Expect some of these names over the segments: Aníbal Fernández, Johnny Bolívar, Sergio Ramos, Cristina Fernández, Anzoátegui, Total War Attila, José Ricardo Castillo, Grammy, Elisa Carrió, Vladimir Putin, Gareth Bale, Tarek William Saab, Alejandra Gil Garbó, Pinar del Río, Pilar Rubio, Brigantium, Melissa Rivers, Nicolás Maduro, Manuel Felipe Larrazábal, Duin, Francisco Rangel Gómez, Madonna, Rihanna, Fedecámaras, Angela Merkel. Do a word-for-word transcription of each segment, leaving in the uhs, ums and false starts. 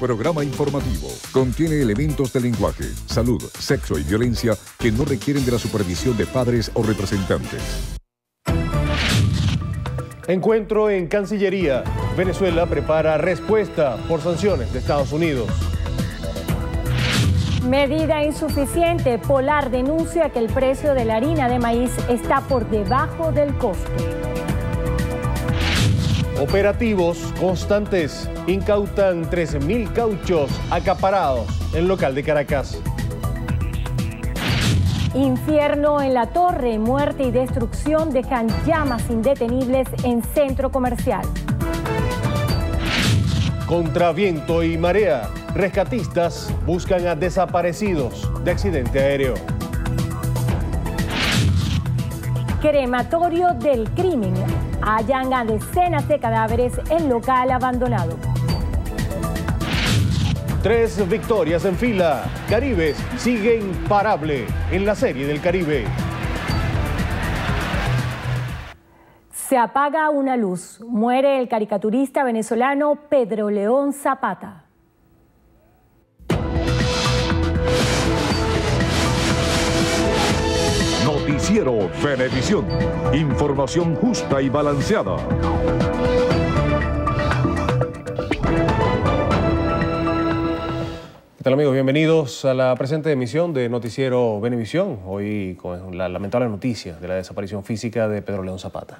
Programa informativo. Contiene elementos de lenguaje, salud, sexo y violencia que no requieren de la supervisión de padres o representantes. Encuentro en Cancillería. Venezuela prepara respuesta por sanciones de Estados Unidos. Medida insuficiente. Polar denuncia que el precio de la harina de maíz está por debajo del costo. Operativos constantes incautan trece mil cauchos acaparados en local de Caracas. Infierno en la torre, muerte y destrucción dejan llamas indetenibles en centro comercial. Contra viento y marea, rescatistas buscan a desaparecidos de accidente aéreo. Crematorio del crimen. Hallan a decenas de cadáveres en local abandonado. Tres victorias en fila. Caribes sigue imparable en la Serie del Caribe. Se apaga una luz. Muere el caricaturista venezolano Pedro León Zapata. Noticiero Venevisión. Información justa y balanceada. ¿Qué tal, amigos? Bienvenidos a la presente emisión de Noticiero Venevisión. Hoy con la lamentable noticia de la desaparición física de Pedro León Zapata.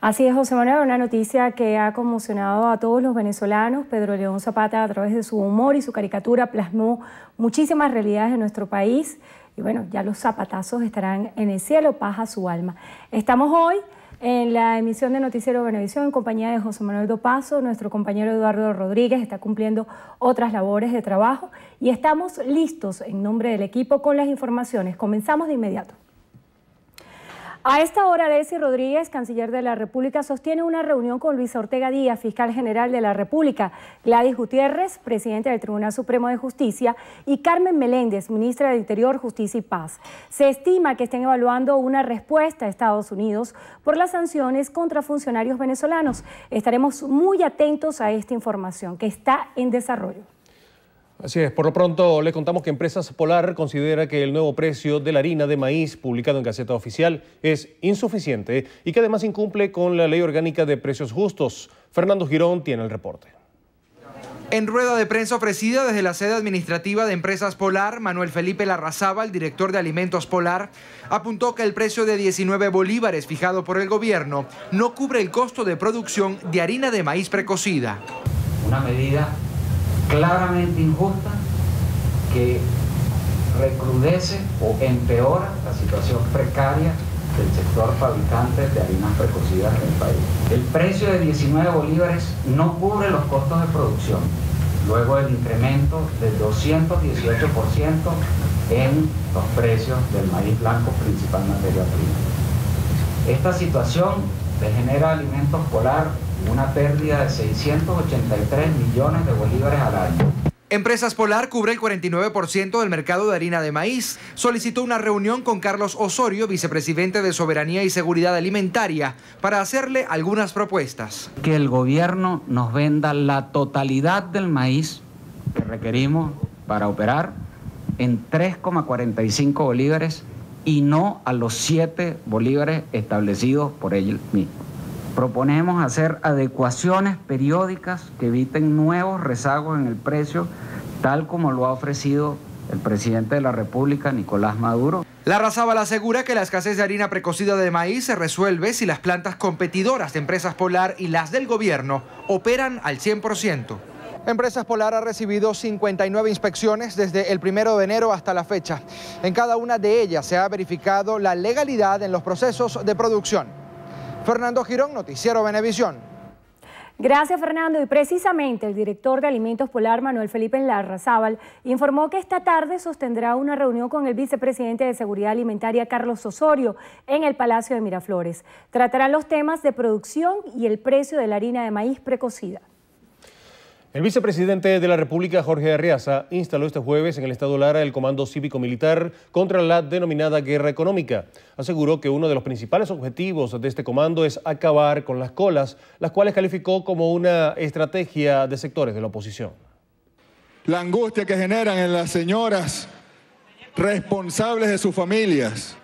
Así es, José Manuel, una noticia que ha conmocionado a todos los venezolanos. Pedro León Zapata, a través de su humor y su caricatura, plasmó muchísimas realidades de nuestro país. Y bueno, ya los zapatazos estarán en el cielo, paz a su alma. Estamos hoy en la emisión de Noticiero Venevisión en compañía de José Manuel Dopazo. Nuestro compañero Eduardo Rodríguez está cumpliendo otras labores de trabajo y estamos listos en nombre del equipo con las informaciones. Comenzamos de inmediato. A esta hora, Delcy Rodríguez, canciller de la República, sostiene una reunión con Luisa Ortega Díaz, fiscal general de la República, Gladys Gutiérrez, presidenta del Tribunal Supremo de Justicia, y Carmen Meléndez, ministra de Interior, Justicia y Paz. Se estima que estén evaluando una respuesta a Estados Unidos por las sanciones contra funcionarios venezolanos. Estaremos muy atentos a esta información que está en desarrollo. Así es, por lo pronto le contamos que Empresas Polar considera que el nuevo precio de la harina de maíz publicado en Gaceta Oficial es insuficiente y que además incumple con la Ley Orgánica de Precios Justos. Fernando Girón tiene el reporte. En rueda de prensa ofrecida desde la sede administrativa de Empresas Polar, Manuel Felipe Larrazábal, director de Alimentos Polar, apuntó que el precio de diecinueve bolívares fijado por el gobierno no cubre el costo de producción de harina de maíz precocida. Una medida claramente injusta que recrudece o empeora la situación precaria del sector fabricante de harinas precocidas en el país. El precio de diecinueve bolívares no cubre los costos de producción, luego el incremento del doscientos dieciocho por ciento en los precios del maíz blanco, principal materia prima. Esta situación le genera Alimentos Polar una pérdida de seiscientos ochenta y tres millones de bolívares al año. Empresas Polar cubre el cuarenta y nueve por ciento del mercado de harina de maíz. Solicitó una reunión con Carlos Osorio, vicepresidente de Soberanía y Seguridad Alimentaria, para hacerle algunas propuestas. Que el gobierno nos venda la totalidad del maíz que requerimos para operar en tres coma cuarenta y cinco bolívares y no a los siete bolívares establecidos por él mismo. Proponemos hacer adecuaciones periódicas que eviten nuevos rezagos en el precio, tal como lo ha ofrecido el presidente de la República, Nicolás Maduro. Larrazábal asegura que la escasez de harina precocida de maíz se resuelve si las plantas competidoras de Empresas Polar y las del gobierno operan al cien por ciento. Empresas Polar ha recibido cincuenta y nueve inspecciones desde el primero de enero hasta la fecha. En cada una de ellas se ha verificado la legalidad en los procesos de producción. Fernando Girón, Noticiero Venevisión. Gracias, Fernando. Y precisamente el director de Alimentos Polar, Manuel Felipe Larrazábal, informó que esta tarde sostendrá una reunión con el vicepresidente de Seguridad Alimentaria, Carlos Osorio, en el Palacio de Miraflores. Tratarán los temas de producción y el precio de la harina de maíz precocida. El vicepresidente de la República, Jorge Arreaza, instaló este jueves en el estado Lara el Comando Cívico-Militar contra la denominada guerra económica. Aseguró que uno de los principales objetivos de este comando es acabar con las colas, las cuales calificó como una estrategia de sectores de la oposición. la angustia que generan en las señoras responsables de sus familias,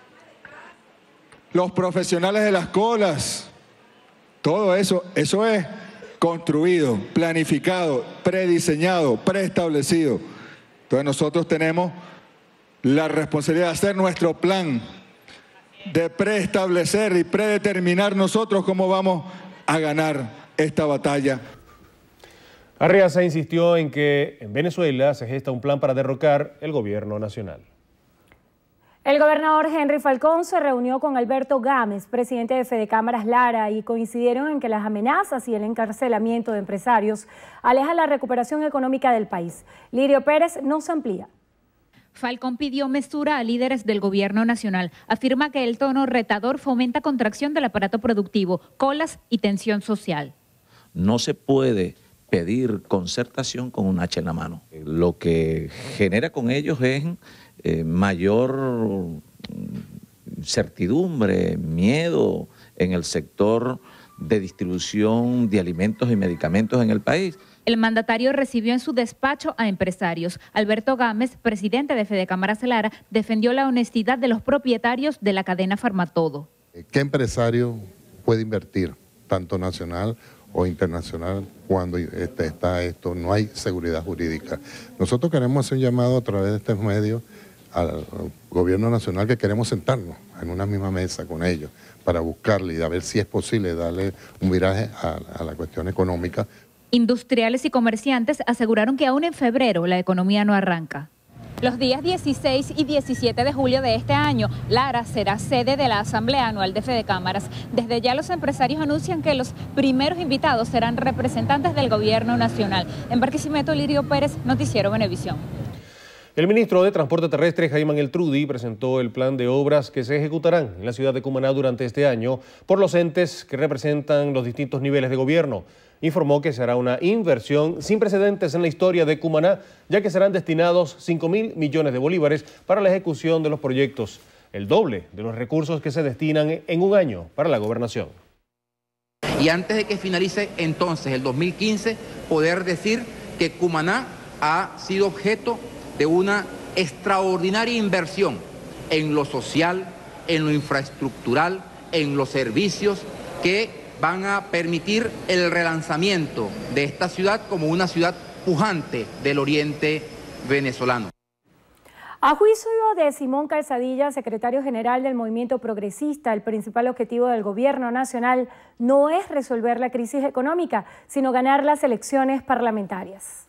los profesionales de las colas, todo eso, eso es construido, planificado, prediseñado, preestablecido. Entonces nosotros tenemos la responsabilidad de hacer nuestro plan, de preestablecer y predeterminar nosotros cómo vamos a ganar esta batalla. Arreaza insistió en que en Venezuela se gesta un plan para derrocar el gobierno nacional. El gobernador Henry Falcón se reunió con Alberto Gámez, presidente de Fedecámaras Lara, y coincidieron en que las amenazas y el encarcelamiento de empresarios alejan la recuperación económica del país. Lirio Pérez nos amplía. Falcón pidió mesura a líderes del gobierno nacional. Afirma que el tono retador fomenta contracción del aparato productivo, colas y tensión social. No se puede pedir concertación con un hacha en la mano. Lo que genera con ellos es eh, mayor certidumbre, miedo en el sector de distribución de alimentos y medicamentos en el país. El mandatario recibió en su despacho a empresarios. Alberto Gámez, presidente de Fedecámaras Lara, defendió la honestidad de los propietarios de la cadena Farmatodo. ¿Qué empresario puede invertir, tanto nacional o internacional, cuando está esto? No hay seguridad jurídica. Nosotros queremos hacer un llamado a través de estos medios al gobierno nacional, que queremos sentarnos en una misma mesa con ellos para buscarle y a ver si es posible darle un viraje a, a la cuestión económica. Industriales y comerciantes aseguraron que aún en febrero la economía no arranca. Los días dieciséis y diecisiete de julio de este año, Lara será sede de la Asamblea Anual de Fedecámaras. Desde ya los empresarios anuncian que los primeros invitados serán representantes del Gobierno Nacional. En Barquisimeto, Lirio Pérez, Noticiero Venevisión. El ministro de Transporte Terrestre, Jaime El Trudi, presentó el plan de obras que se ejecutarán en la ciudad de Cumaná durante este año por los entes que representan los distintos niveles de gobierno. Informó que se hará una inversión sin precedentes en la historia de Cumaná, ya que serán destinados cinco mil millones de bolívares para la ejecución de los proyectos, el doble de los recursos que se destinan en un año para la gobernación. Y antes de que finalice entonces el dos mil quince, poder decir que Cumaná ha sido objeto de una extraordinaria inversión en lo social, en lo infraestructural, en los servicios que van a permitir el relanzamiento de esta ciudad como una ciudad pujante del oriente venezolano. A juicio de Simón Calzadilla, secretario general del Movimiento Progresista, el principal objetivo del gobierno nacional no es resolver la crisis económica, sino ganar las elecciones parlamentarias.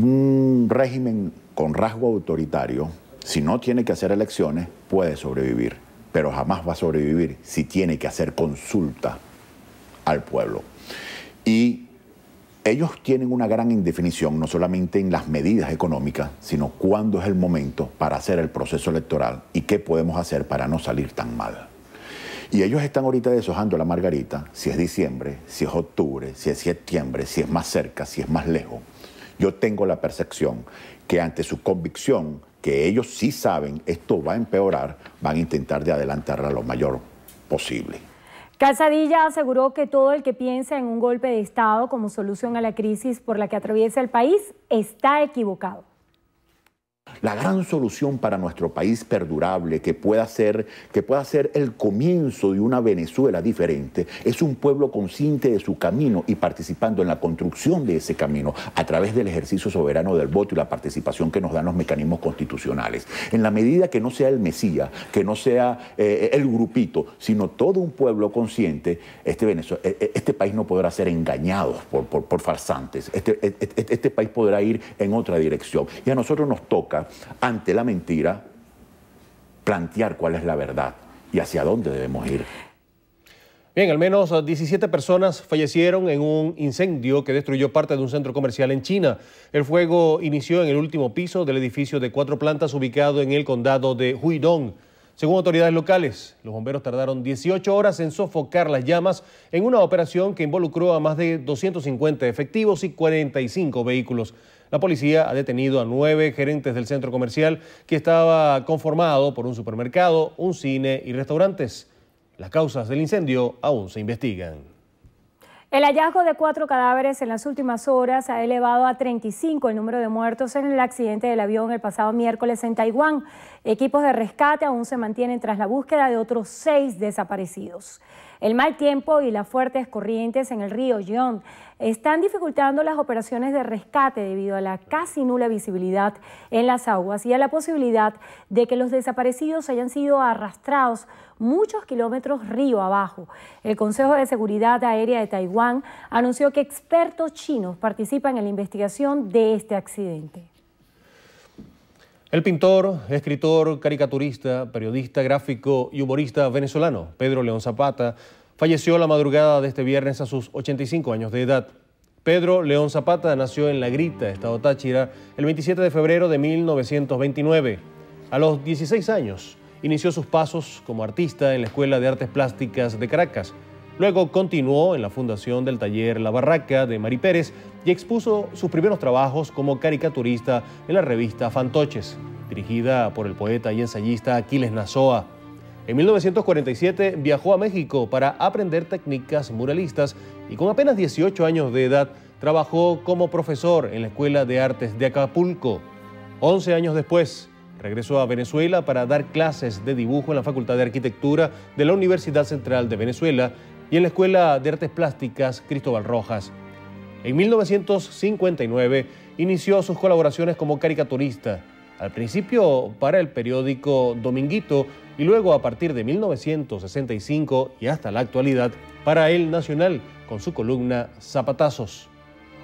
Un régimen con rasgo autoritario, si no tiene que hacer elecciones, puede sobrevivir, pero jamás va a sobrevivir si tiene que hacer consulta al pueblo. Y ellos tienen una gran indefinición, no solamente en las medidas económicas, sino cuándo es el momento para hacer el proceso electoral y qué podemos hacer para no salir tan mal. Y ellos están ahorita deshojando la margarita, si es diciembre, si es octubre, si es septiembre, si es más cerca, si es más lejos. Yo tengo la percepción que ante su convicción, que ellos sí saben esto va a empeorar, van a intentar de adelantarla lo mayor posible. Calzadilla aseguró que todo el que piensa en un golpe de Estado como solución a la crisis por la que atraviesa el país está equivocado. La gran solución para nuestro país perdurable, que pueda ser, que pueda ser el comienzo de una Venezuela diferente, es un pueblo consciente de su camino y participando en la construcción de ese camino a través del ejercicio soberano del voto y la participación que nos dan los mecanismos constitucionales. En la medida que no sea el Mesías, que no sea eh, el grupito, sino todo un pueblo consciente, este, Venezuela, este país no podrá ser engañado por, por, por farsantes. Este, este, este país podrá ir en otra dirección. Y a nosotros nos toca, ante la mentira, plantear cuál es la verdad y hacia dónde debemos ir. Bien, al menos diecisiete personas fallecieron en un incendio que destruyó parte de un centro comercial en China. El fuego inició en el último piso del edificio de cuatro plantas ubicado en el condado de Huidong. Según autoridades locales, los bomberos tardaron dieciocho horas en sofocar las llamas en una operación que involucró a más de doscientos cincuenta efectivos y cuarenta y cinco vehículos. La policía ha detenido a nueve gerentes del centro comercial, que estaba conformado por un supermercado, un cine y restaurantes. Las causas del incendio aún se investigan. El hallazgo de cuatro cadáveres en las últimas horas ha elevado a treinta y cinco el número de muertos en el accidente del avión el pasado miércoles en Taiwán. Equipos de rescate aún se mantienen tras la búsqueda de otros seis desaparecidos. El mal tiempo y las fuertes corrientes en el río John están dificultando las operaciones de rescate debido a la casi nula visibilidad en las aguas y a la posibilidad de que los desaparecidos hayan sido arrastrados muchos kilómetros río abajo. El Consejo de Seguridad Aérea de Taiwán anunció que expertos chinos participan en la investigación de este accidente. El pintor, escritor, caricaturista, periodista, gráfico y humorista venezolano Pedro León Zapata falleció la madrugada de este viernes a sus ochenta y cinco años de edad. Pedro León Zapata nació en La Grita, estado Táchira, el veintisiete de febrero de mil novecientos veintinueve. A los dieciséis años inició sus pasos como artista en la Escuela de Artes Plásticas de Caracas. Luego continuó en la fundación del taller La Barraca de Mari Pérez y expuso sus primeros trabajos como caricaturista en la revista Fantoches, dirigida por el poeta y ensayista Aquiles Nazoa. En mil novecientos cuarenta y siete viajó a México para aprender técnicas muralistas y con apenas dieciocho años de edad trabajó como profesor en la Escuela de Artes de Acapulco. once años después regresó a Venezuela para dar clases de dibujo en la Facultad de Arquitectura de la Universidad Central de Venezuela y en la Escuela de Artes Plásticas Cristóbal Rojas. En mil novecientos cincuenta y nueve inició sus colaboraciones como caricaturista, al principio para el periódico Dominguito y luego a partir de mil novecientos sesenta y cinco y hasta la actualidad para El Nacional con su columna Zapatazos.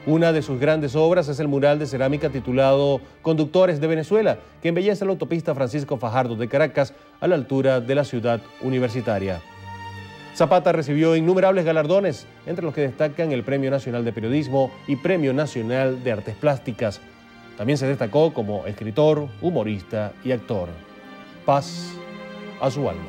Una de sus grandes obras es el mural de cerámica titulado Conductores de Venezuela, que embellece la autopista Francisco Fajardo de Caracas a la altura de la ciudad universitaria. Zapata recibió innumerables galardones, entre los que destacan el Premio Nacional de Periodismo y Premio Nacional de Artes Plásticas. También se destacó como escritor, humorista y actor. Paz a su alma.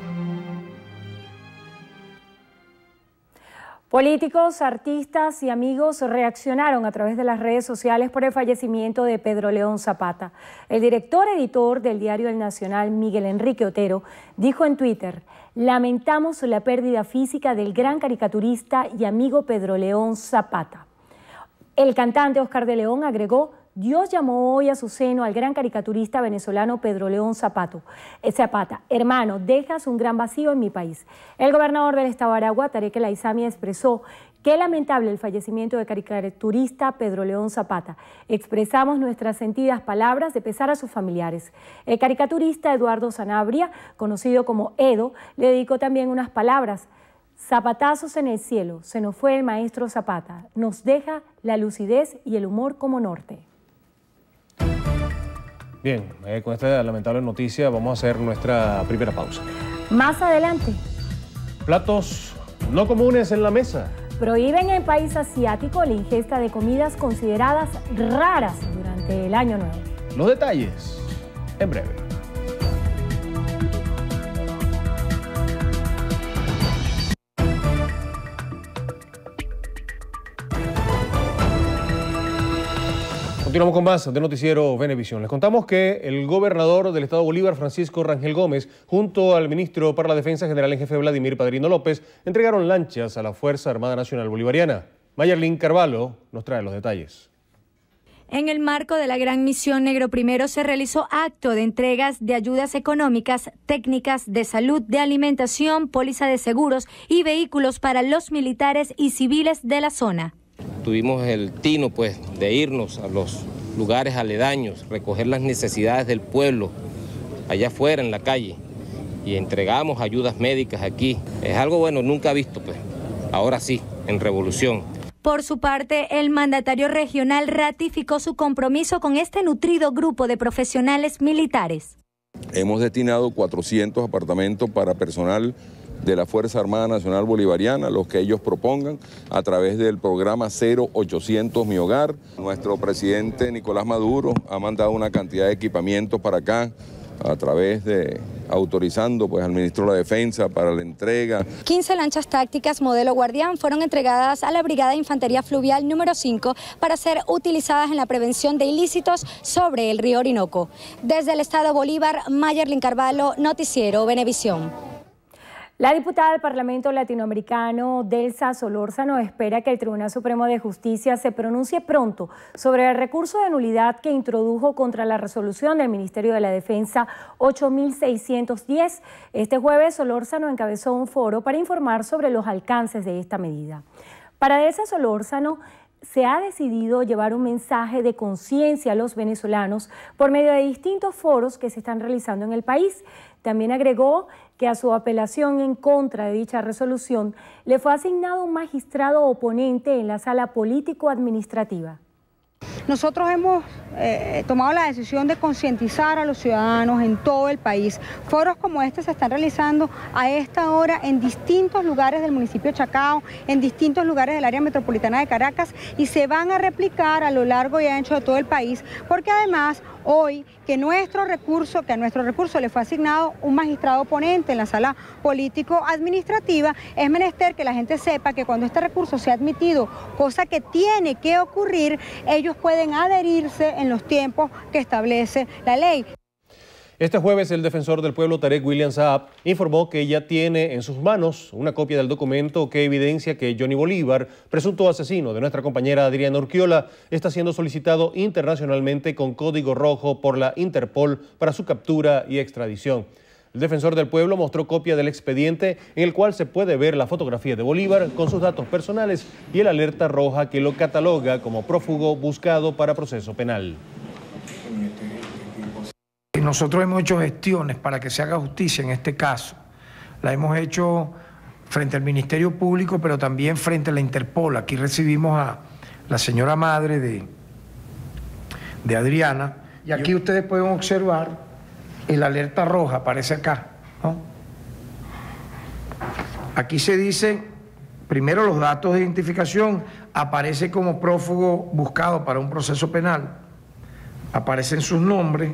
Políticos, artistas y amigos reaccionaron a través de las redes sociales por el fallecimiento de Pedro León Zapata. El director editor del diario El Nacional, Miguel Enrique Otero, dijo en Twitter: lamentamos la pérdida física del gran caricaturista y amigo Pedro León Zapata. El cantante Oscar de León agregó: Dios llamó hoy a su seno al gran caricaturista venezolano Pedro León Zapata. Zapata, hermano, dejas un gran vacío en mi país. El gobernador del estado de Aragua, Tarek William Saab, expresó: qué lamentable el fallecimiento del caricaturista Pedro León Zapata. Expresamos nuestras sentidas palabras de pesar a sus familiares. El caricaturista Eduardo Sanabria, conocido como Edo, le dedicó también unas palabras. Zapatazos en el cielo, se nos fue el maestro Zapata. Nos deja la lucidez y el humor como norte. Bien, eh, con esta lamentable noticia vamos a hacer nuestra primera pausa. Más adelante. Platos no comunes en la mesa. Prohíben en país asiático la ingesta de comidas consideradas raras durante el año nuevo. Los detalles en breve. Continuamos con más de Noticiero Venevisión. Les contamos que el gobernador del estado Bolívar, Francisco Rangel Gómez, junto al ministro para la Defensa General en Jefe, Vladimir Padrino López, entregaron lanchas a la Fuerza Armada Nacional Bolivariana. Mayerlín Carvalho nos trae los detalles. En el marco de la Gran Misión Negro Primero se realizó acto de entregas de ayudas económicas, técnicas de salud, de alimentación, póliza de seguros y vehículos para los militares y civiles de la zona. Tuvimos el tino, pues, de irnos a los lugares aledaños, recoger las necesidades del pueblo allá afuera en la calle y entregamos ayudas médicas aquí. Es algo bueno, nunca visto, pues. Ahora sí, en revolución. Por su parte, el mandatario regional ratificó su compromiso con este nutrido grupo de profesionales militares. Hemos destinado cuatrocientos apartamentos para personal de la Fuerza Armada Nacional Bolivariana, los que ellos propongan a través del programa cero ochocientos Mi Hogar. Nuestro presidente Nicolás Maduro ha mandado una cantidad de equipamientos para acá a través de autorizando pues al ministro de la Defensa para la entrega. quince lanchas tácticas modelo Guardián fueron entregadas a la Brigada de Infantería Fluvial número cinco para ser utilizadas en la prevención de ilícitos sobre el río Orinoco. Desde el estado Bolívar, Mayerlín Carvalho, Noticiero Venevisión. La diputada del Parlamento Latinoamericano, Delsa Solórzano, espera que el Tribunal Supremo de Justicia se pronuncie pronto sobre el recurso de nulidad que introdujo contra la resolución del Ministerio de la Defensa ocho mil seiscientos diez. Este jueves, Solórzano encabezó un foro para informar sobre los alcances de esta medida. Para Delsa Solórzano, se ha decidido llevar un mensaje de conciencia a los venezolanos por medio de distintos foros que se están realizando en el país. También agregó que a su apelación en contra de dicha resolución le fue asignado un magistrado oponente en la sala político-administrativa. Nosotros hemos eh, tomado la decisión de concientizar a los ciudadanos en todo el país. Foros como este se están realizando a esta hora en distintos lugares del municipio de Chacao, en distintos lugares del área metropolitana de Caracas, y se van a replicar a lo largo y ancho de todo el país, porque además hoy que nuestro recurso, que a nuestro recurso le fue asignado un magistrado oponente en la sala político-administrativa, es menester que la gente sepa que cuando este recurso sea admitido, cosa que tiene que ocurrir, ellos pueden adherirse en los tiempos que establece la ley. Este jueves el defensor del pueblo Tarek William Saab informó que ya tiene en sus manos una copia del documento que evidencia que Johnny Bolívar, presunto asesino de nuestra compañera Adriana Urquiola, está siendo solicitado internacionalmente con código rojo por la Interpol para su captura y extradición. El defensor del pueblo mostró copia del expediente en el cual se puede ver la fotografía de Bolívar con sus datos personales y el alerta roja que lo cataloga como prófugo buscado para proceso penal. Nosotros hemos hecho gestiones para que se haga justicia en este caso. La hemos hecho frente al Ministerio Público, pero también frente a la Interpol. Aquí recibimos a la señora madre de, de Adriana y aquí ustedes pueden observar el alerta roja, aparece acá, ¿no? Aquí se dice, primero los datos de identificación, aparece como prófugo buscado para un proceso penal, aparecen sus nombres,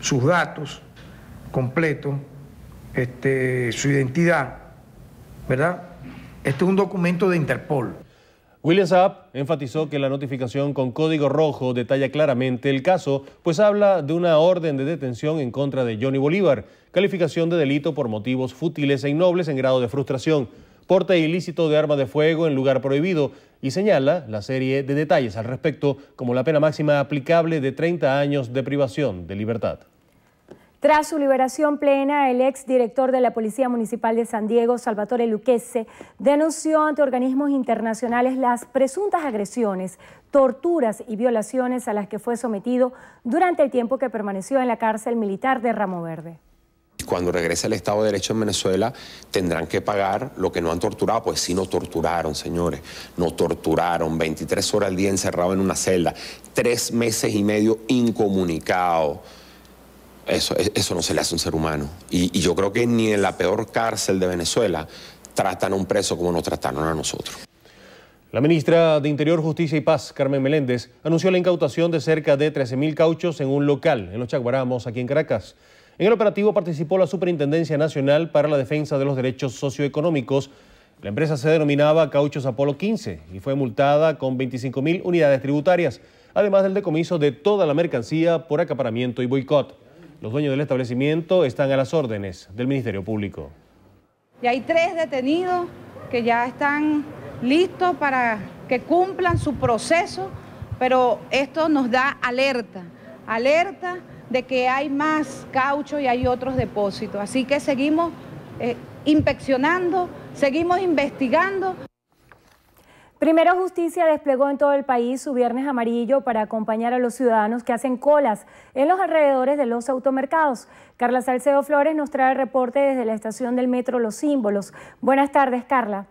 sus datos completos, este, su identidad, ¿verdad? Este es un documento de Interpol. William Saab enfatizó que la notificación con código rojo detalla claramente el caso, pues habla de una orden de detención en contra de Johnny Bolívar, calificación de delito por motivos fútiles e innobles en grado de frustración, porte ilícito de arma de fuego en lugar prohibido, y señala la serie de detalles al respecto como la pena máxima aplicable de treinta años de privación de libertad. Tras su liberación plena, el exdirector de la Policía Municipal de San Diego, Salvatore Lucchese, denunció ante organismos internacionales las presuntas agresiones, torturas y violaciones a las que fue sometido durante el tiempo que permaneció en la cárcel militar de Ramo Verde. Cuando regrese el Estado de Derecho en Venezuela, tendrán que pagar lo que no han torturado. Pues sí, nos torturaron, señores. Nos torturaron veintitrés horas al día encerrado en una celda, tres meses y medio incomunicado. Eso, eso no se le hace a un ser humano. Y, y yo creo que ni en la peor cárcel de Venezuela tratan a un preso como nos trataron a nosotros. La ministra de Interior, Justicia y Paz, Carmen Meléndez, anunció la incautación de cerca de trece mil cauchos en un local, en Los Chaguaramos, aquí en Caracas. En el operativo participó la Superintendencia Nacional para la Defensa de los Derechos Socioeconómicos. La empresa se denominaba Cauchos Apolo quince y fue multada con veinticinco mil unidades tributarias, además del decomiso de toda la mercancía por acaparamiento y boicot. Los dueños del establecimiento están a las órdenes del Ministerio Público. Y hay tres detenidos que ya están listos para que cumplan su proceso, pero esto nos da alerta, alerta de que hay más caucho y hay otros depósitos. Así que seguimos eh, inspeccionando, seguimos investigando. Primero Justicia desplegó en todo el país su Viernes Amarillo para acompañar a los ciudadanos que hacen colas en los alrededores de los automercados. Carla Salcedo Flores nos trae el reporte desde la estación del metro Los Símbolos. Buenas tardes, Carla.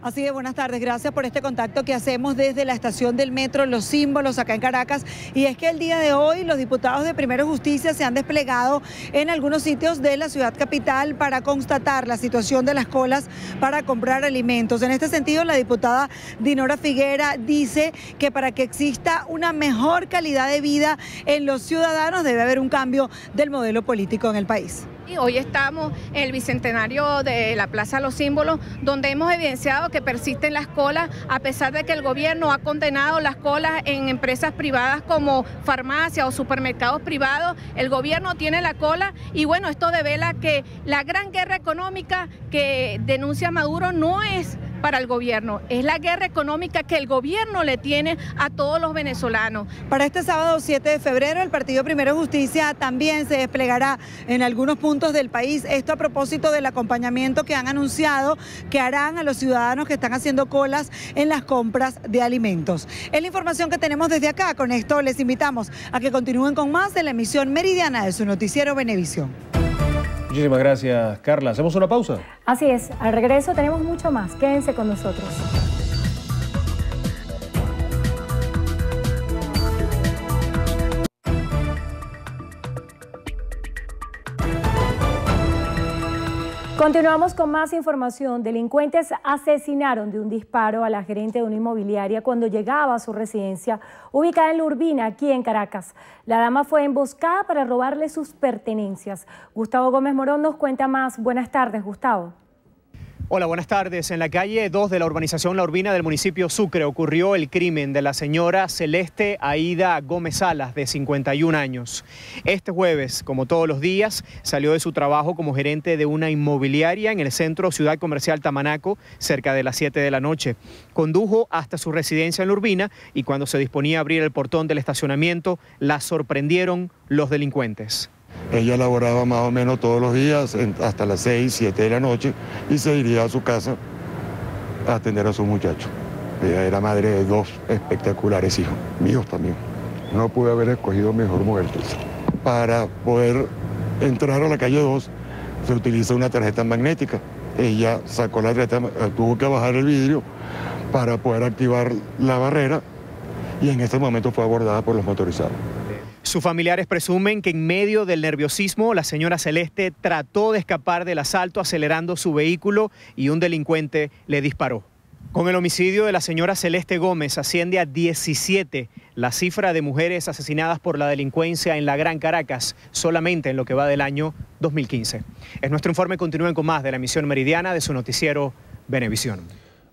Así es, buenas tardes, gracias por este contacto que hacemos desde la estación del metro Los Símbolos acá en Caracas. Y es que el día de hoy los diputados de Primero Justicia se han desplegado en algunos sitios de la ciudad capital para constatar la situación de las colas para comprar alimentos. En este sentido, la diputada Dinora Figuera dice que para que exista una mejor calidad de vida en los ciudadanos debe haber un cambio del modelo político en el país. Hoy estamos en el Bicentenario de la Plaza Los Símbolos, donde hemos evidenciado que persisten las colas, a pesar de que el gobierno ha condenado las colas en empresas privadas como farmacias o supermercados privados. El gobierno tiene la cola y bueno, esto devela que la gran guerra económica que denuncia Maduro no es para el gobierno, es la guerra económica que el gobierno le tiene a todos los venezolanos. Para este sábado siete de febrero, el Partido Primero Justicia también se desplegará en algunos puntos del país. Esto a propósito del acompañamiento que han anunciado que harán a los ciudadanos que están haciendo colas en las compras de alimentos. Es la información que tenemos desde acá. Con esto les invitamos a que continúen con más de la emisión meridiana de su noticiero Venevisión. Muchísimas gracias, Carla. ¿Hacemos una pausa? Así es. Al regreso tenemos mucho más. Quédense con nosotros. Continuamos con más información. Delincuentes asesinaron de un disparo a la gerente de una inmobiliaria cuando llegaba a su residencia, ubicada en La Urbina, aquí en Caracas. La dama fue emboscada para robarle sus pertenencias. Gustavo Gómez Morón nos cuenta más. Buenas tardes, Gustavo. Hola, buenas tardes. En la calle dos de la urbanización La Urbina del municipio Sucre ocurrió el crimen de la señora Celeste Aida Gómez Salas, de cincuenta y un años. Este jueves, como todos los días, salió de su trabajo como gerente de una inmobiliaria en el centro Ciudad Comercial Tamanaco, cerca de las siete de la noche. Condujo hasta su residencia en La Urbina y cuando se disponía a abrir el portón del estacionamiento, la sorprendieron los delincuentes. Ella laboraba más o menos todos los días hasta las seis, siete de la noche y se iría a su casa a atender a sus muchachos. Ella era madre de dos espectaculares hijos, míos también. No pude haber escogido mejor muerte. Para poder entrar a la calle dos se utiliza una tarjeta magnética. Ella sacó la tarjeta, tuvo que bajar el vidrio para poder activar la barrera y en ese momento fue abordada por los motorizados. Sus familiares presumen que en medio del nerviosismo la señora Celeste trató de escapar del asalto acelerando su vehículo y un delincuente le disparó. Con el homicidio de la señora Celeste Gómez asciende a diecisiete la cifra de mujeres asesinadas por la delincuencia en la Gran Caracas, solamente en lo que va del año dos mil quince. Es nuestro informe. Continúen con más de la emisión meridiana de su noticiero Venevisión.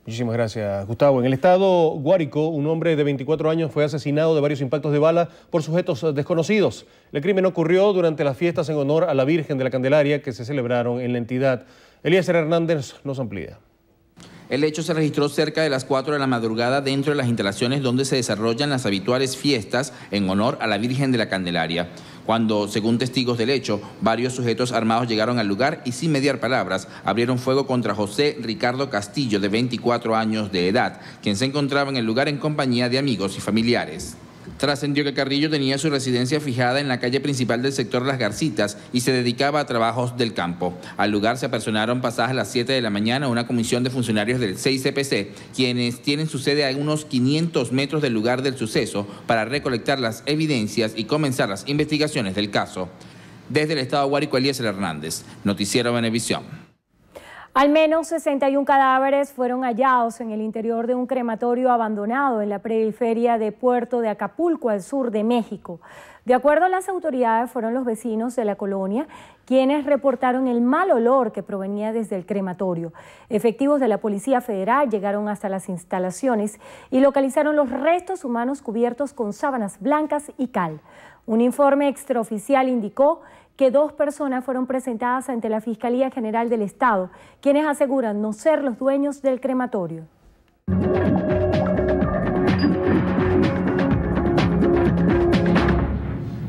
Muchísimas gracias, Gustavo. En el estado Guárico, un hombre de veinticuatro años fue asesinado de varios impactos de bala por sujetos desconocidos. El crimen ocurrió durante las fiestas en honor a la Virgen de la Candelaria que se celebraron en la entidad. Eliezer Hernández nos amplía. El hecho se registró cerca de las cuatro de la madrugada dentro de las instalaciones donde se desarrollan las habituales fiestas en honor a la Virgen de la Candelaria, cuando, según testigos del hecho, varios sujetos armados llegaron al lugar y sin mediar palabras abrieron fuego contra José Ricardo Castillo, de veinticuatro años de edad, quien se encontraba en el lugar en compañía de amigos y familiares. Trascendió que Carrillo tenía su residencia fijada en la calle principal del sector Las Garcitas y se dedicaba a trabajos del campo. Al lugar se apersonaron pasadas las siete de la mañana una comisión de funcionarios del seis C P C, quienes tienen su sede a unos quinientos metros del lugar del suceso para recolectar las evidencias y comenzar las investigaciones del caso. Desde el estado Guárico, Eliezer Hernández, Noticiero Venevisión. Al menos sesenta y un cadáveres fueron hallados en el interior de un crematorio abandonado en la periferia de Puerto de Acapulco, al sur de México. De acuerdo a las autoridades, fueron los vecinos de la colonia quienes reportaron el mal olor que provenía desde el crematorio. Efectivos de la Policía Federal llegaron hasta las instalaciones y localizaron los restos humanos cubiertos con sábanas blancas y cal. Un informe extraoficial indicó que dos personas fueron presentadas ante la Fiscalía General del Estado, quienes aseguran no ser los dueños del crematorio.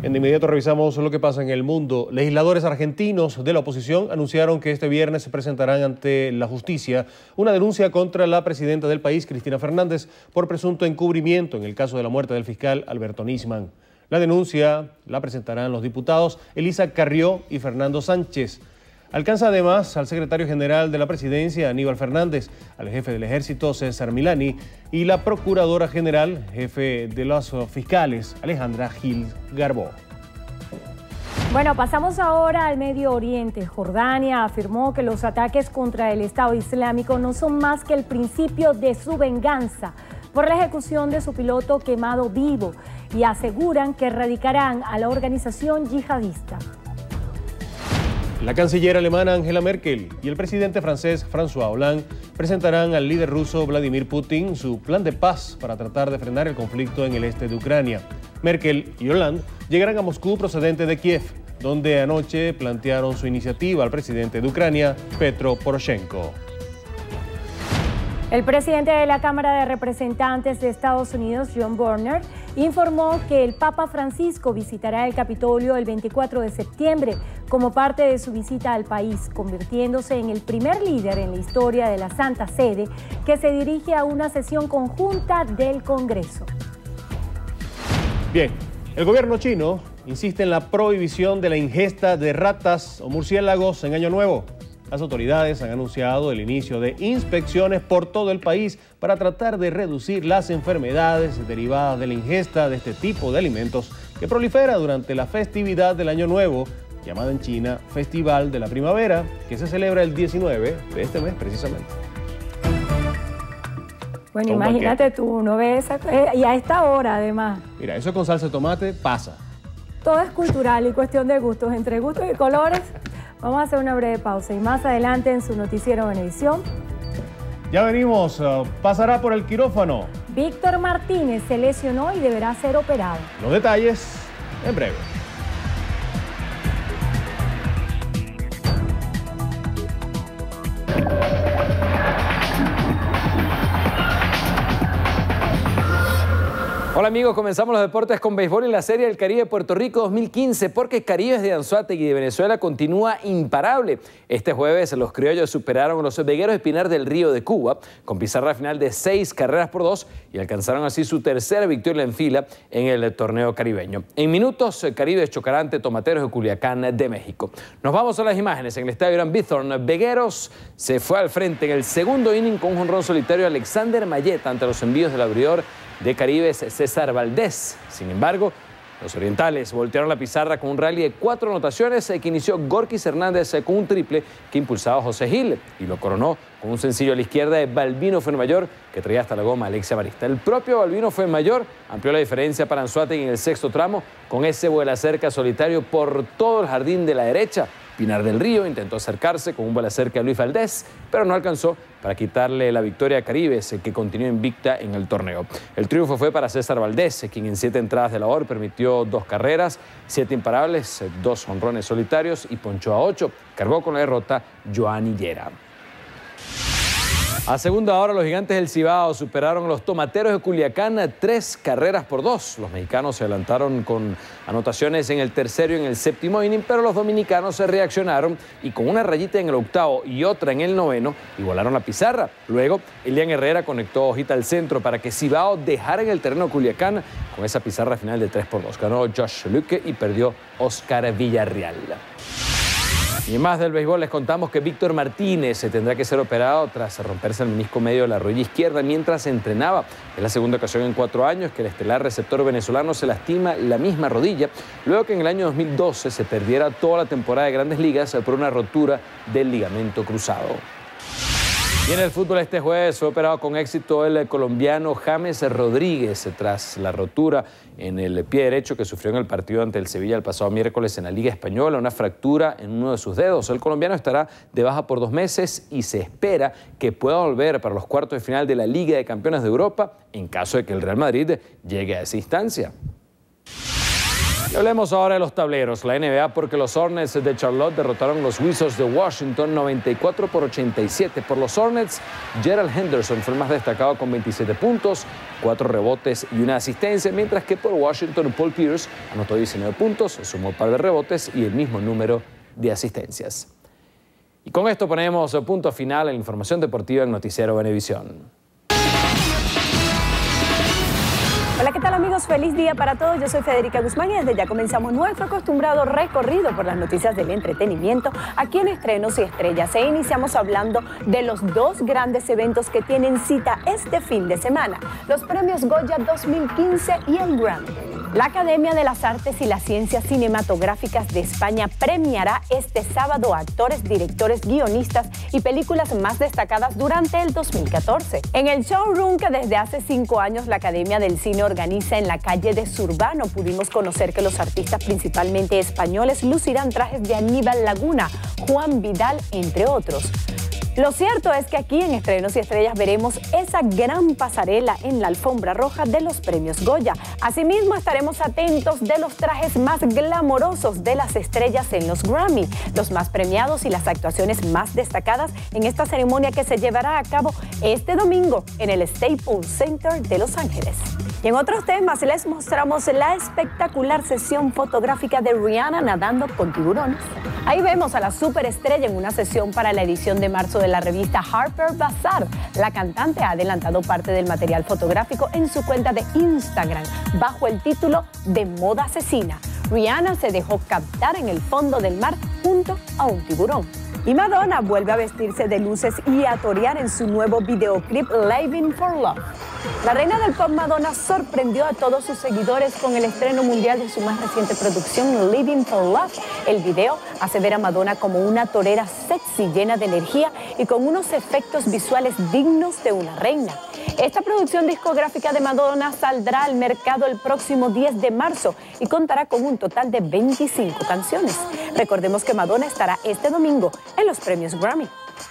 En de inmediato revisamos lo que pasa en el mundo. Legisladores argentinos de la oposición anunciaron que este viernes se presentarán ante la justicia una denuncia contra la presidenta del país, Cristina Fernández, por presunto encubrimiento en el caso de la muerte del fiscal Alberto Nisman. La denuncia la presentarán los diputados Elisa Carrió y Fernando Sánchez. Alcanza además al secretario general de la presidencia, Aníbal Fernández, al jefe del ejército, César Milani, y la procuradora general, jefe de los fiscales, Alejandra Gil Garbó. Bueno, pasamos ahora al Medio Oriente. Jordania afirmó que los ataques contra el Estado Islámico no son más que el principio de su venganza por la ejecución de su piloto quemado vivo, y aseguran que erradicarán a la organización yihadista. La canciller alemana Angela Merkel y el presidente francés François Hollande presentarán al líder ruso Vladimir Putin su plan de paz para tratar de frenar el conflicto en el este de Ucrania. Merkel y Hollande llegarán a Moscú procedente de Kiev, donde anoche plantearon su iniciativa al presidente de Ucrania, Petro Poroshenko. El presidente de la Cámara de Representantes de Estados Unidos, John Boehner, informó que el Papa Francisco visitará el Capitolio el veinticuatro de septiembre como parte de su visita al país, convirtiéndose en el primer líder en la historia de la Santa Sede que se dirige a una sesión conjunta del Congreso. Bien, el gobierno chino insiste en la prohibición de la ingesta de ratas o murciélagos en Año Nuevo. Las autoridades han anunciado el inicio de inspecciones por todo el país para tratar de reducir las enfermedades derivadas de la ingesta de este tipo de alimentos que prolifera durante la festividad del Año Nuevo, llamada en China Festival de la Primavera, que se celebra el diecinueve de este mes precisamente. Bueno, Toma imagínate que... tú, no ves esa... y a esta hora además. Mira, eso con salsa de tomate pasa. Todo es cultural y cuestión de gustos, entre gustos y colores. Vamos a hacer una breve pausa y más adelante en su Noticiero Venevisión. Ya venimos, uh, pasará por el quirófano. Víctor Martínez se lesionó y deberá ser operado. Los detalles en breve. Hola amigos, comenzamos los deportes con béisbol en la Serie del Caribe de Puerto Rico dos mil quince porque Caribes de Anzoátegui de Venezuela continúa imparable. Este jueves los criollos superaron a los Vegueros de Pinar del Río de Cuba con pizarra final de seis carreras por dos y alcanzaron así su tercera victoria en fila en el torneo caribeño. En minutos, Caribes chocará ante Tomateros de Culiacán de México. Nos vamos a las imágenes en el estadio Gran Bithorn. Vegueros se fue al frente en el segundo inning con un jonrón solitario Alexander Mayeta ante los envíos del abridor de Caribes, César Valdés. Sin embargo, los orientales voltearon la pizarra con un rally de cuatro anotaciones que inició Gorkis Hernández con un triple que impulsaba a José Gil y lo coronó con un sencillo a la izquierda de Balbino Fuenmayor que traía hasta la goma a Alexia Marista. El propio Balbino Fuenmayor amplió la diferencia para Anzoátegui en el sexto tramo con ese vuela cerca solitario por todo el jardín de la derecha. Pinar del Río intentó acercarse con un vuela cerca a Luis Valdés, pero no alcanzó para quitarle la victoria a Caribes, que continuó invicta en el torneo. El triunfo fue para César Valdés, quien en siete entradas de labor permitió dos carreras, siete imparables, dos jonrones solitarios y ponchó a ocho. Cargó con la derrota Joan Rivers. A segunda hora, los gigantes del Cibao superaron a los Tomateros de Culiacán a tres carreras por dos. Los mexicanos se adelantaron con anotaciones en el tercero y en el séptimo inning, pero los dominicanos se reaccionaron y con una rayita en el octavo y otra en el noveno, igualaron la pizarra. Luego, Elian Herrera conectó hojita al centro para que Cibao dejara en el terreno Culiacán con esa pizarra final de tres por dos. Ganó Josh Luque y perdió Oscar Villarreal. Y más del béisbol les contamos que Víctor Martínez se tendrá que ser operado tras romperse el menisco medio de la rodilla izquierda mientras entrenaba. Es la segunda ocasión en cuatro años que el estelar receptor venezolano se lastima la misma rodilla, luego que en el año dos mil doce se perdiera toda la temporada de Grandes Ligas por una rotura del ligamento cruzado. Y en el fútbol este jueves fue operado con éxito el colombiano James Rodríguez tras la rotura en el pie derecho que sufrió en el partido ante el Sevilla el pasado miércoles en la Liga Española, una fractura en uno de sus dedos. El colombiano estará de baja por dos meses y se espera que pueda volver para los cuartos de final de la Liga de Campeones de Europa en caso de que el Real Madrid llegue a esa instancia. Y hablemos ahora de los tableros, la N B A, porque los Hornets de Charlotte derrotaron a los Wizards de Washington noventa y cuatro por ochenta y siete. Por los Hornets, Gerald Henderson fue el más destacado con veintisiete puntos, cuatro rebotes y una asistencia, mientras que por Washington, Paul Pierce anotó diecinueve puntos, sumó un par de rebotes y el mismo número de asistencias. Y con esto ponemos punto final en la información deportiva en Noticiero Venevisión. Hola, ¿qué tal amigos? Feliz día para todos. Yo soy Federica Guzmán y desde ya comenzamos nuestro acostumbrado recorrido por las noticias del entretenimiento aquí en Estrenos y Estrellas. E iniciamos hablando de los dos grandes eventos que tienen cita este fin de semana, los premios Goya dos mil quince y el Grammy. La Academia de las Artes y las Ciencias Cinematográficas de España premiará este sábado a actores, directores, guionistas y películas más destacadas durante el dos mil catorce. En el showroom que desde hace cinco años la Academia del Cine organiza en la calle de Zurbano, pudimos conocer que los artistas principalmente españoles lucirán trajes de Aníbal Laguna, Juan Vidal, entre otros. Lo cierto es que aquí en Estrenos y Estrellas veremos esa gran pasarela en la alfombra roja de los premios Goya. Asimismo, estaremos atentos de los trajes más glamorosos de las estrellas en los Grammy, los más premiados y las actuaciones más destacadas en esta ceremonia que se llevará a cabo este domingo en el Staples Center de Los Ángeles. Y en otros temas les mostramos la espectacular sesión fotográfica de Rihanna nadando con tiburones. Ahí vemos a la superestrella en una sesión para la edición de marzo de la revista Harper Bazaar. La cantante ha adelantado parte del material fotográfico en su cuenta de Instagram bajo el título de Moda Asesina. Rihanna se dejó captar en el fondo del mar junto a un tiburón. Y Madonna vuelve a vestirse de luces y a torear en su nuevo videoclip Living for Love. La reina del pop Madonna sorprendió a todos sus seguidores con el estreno mundial de su más reciente producción Living for Love. El video hace ver a Madonna como una torera sexy, llena de energía y con unos efectos visuales dignos de una reina. Esta producción discográfica de Madonna saldrá al mercado el próximo diez de marzo y contará con un total de veinticinco canciones. Recordemos que Madonna estará este domingo en los premios Grammy.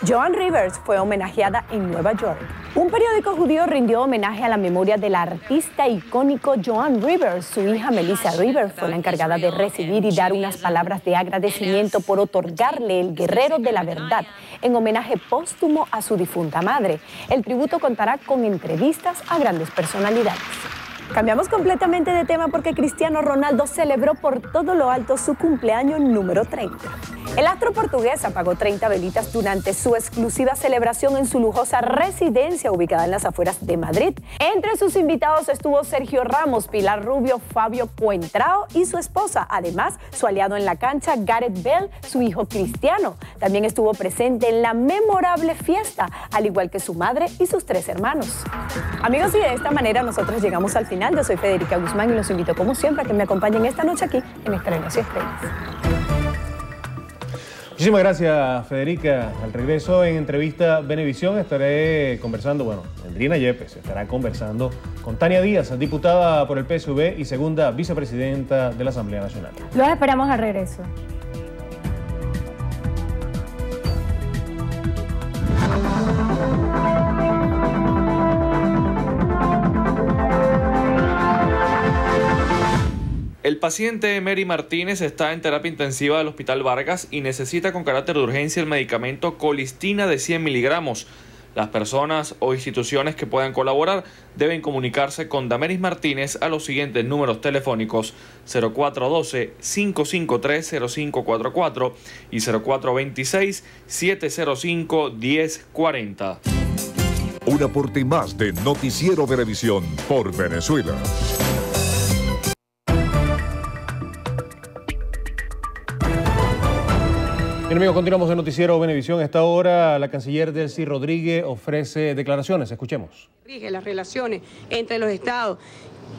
Joan Rivers fue homenajeada en Nueva York. Un periódico judío rindió homenaje a la memoria del artista icónico Joan Rivers. Su hija Melissa Rivers fue la encargada de recibir y dar unas palabras de agradecimiento por otorgarle el Guerrero de la Verdad en homenaje póstumo a su difunta madre. El tributo contará con entrevistas a grandes personalidades. Cambiamos completamente de tema porque Cristiano Ronaldo celebró por todo lo alto su cumpleaños número treinta. El astro portugués apagó treinta velitas durante su exclusiva celebración en su lujosa residencia ubicada en las afueras de Madrid. Entre sus invitados estuvo Sergio Ramos, Pilar Rubio, Fabio Coentrao y su esposa. Además, su aliado en la cancha, Gareth Bale, su hijo Cristiano. También estuvo presente en la memorable fiesta, al igual que su madre y sus tres hermanos. Amigos, y de esta manera nosotros llegamos al final. Yo soy Federica Guzmán y los invito como siempre a que me acompañen esta noche aquí en Estrenos y Estrellas. Muchísimas gracias, Federica. Al regreso en Entrevista Venevisión estaré conversando, bueno, Andrina Yepes estará conversando con Tania Díaz, diputada por el P S V y segunda vicepresidenta de la Asamblea Nacional. Los esperamos al regreso. El paciente Mary Martínez está en terapia intensiva del Hospital Vargas y necesita con carácter de urgencia el medicamento colistina de cien miligramos. Las personas o instituciones que puedan colaborar deben comunicarse con Dameris Martínez a los siguientes números telefónicos cero cuatro uno dos, cinco cinco tres, cero cinco cuatro cuatro y cero cuatro dos seis, siete cero cinco, uno cero cuatro cero. Un aporte más de Noticiero Venevisión por Venezuela. Bien, amigos, continuamos en Noticiero Venevisión. A esta hora, la canciller Delcy Rodríguez ofrece declaraciones. Escuchemos. Rige las relaciones entre los estados,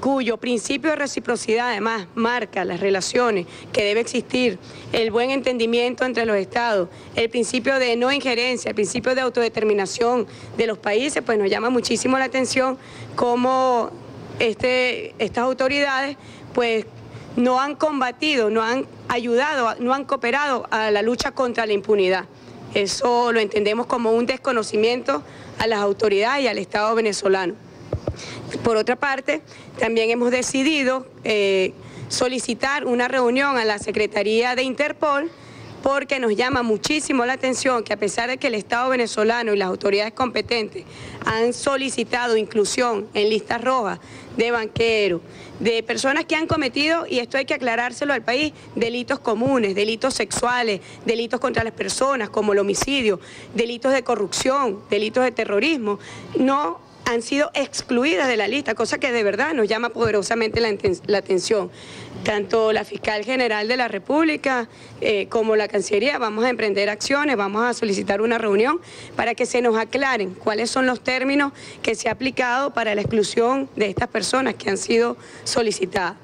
cuyo principio de reciprocidad además marca las relaciones que debe existir, el buen entendimiento entre los estados, el principio de no injerencia, el principio de autodeterminación de los países, pues nos llama muchísimo la atención cómo este, estas autoridades, pues, no han combatido, no han ayudado, no han cooperado a la lucha contra la impunidad. Eso lo entendemos como un desconocimiento a las autoridades y al Estado venezolano. Por otra parte, también hemos decidido eh, solicitar una reunión a la Secretaría de Interpol porque nos llama muchísimo la atención que a pesar de que el Estado venezolano y las autoridades competentes han solicitado inclusión en listas rojas de banqueros, de personas que han cometido, y esto hay que aclarárselo al país, delitos comunes, delitos sexuales, delitos contra las personas como el homicidio, delitos de corrupción, delitos de terrorismo, no han sido excluidas de la lista, cosa que de verdad nos llama poderosamente la, la atención. Tanto la Fiscal General de la República eh, como la Cancillería vamos a emprender acciones, vamos a solicitar una reunión para que se nos aclaren cuáles son los términos que se ha aplicado para la exclusión de estas personas que han sido solicitadas.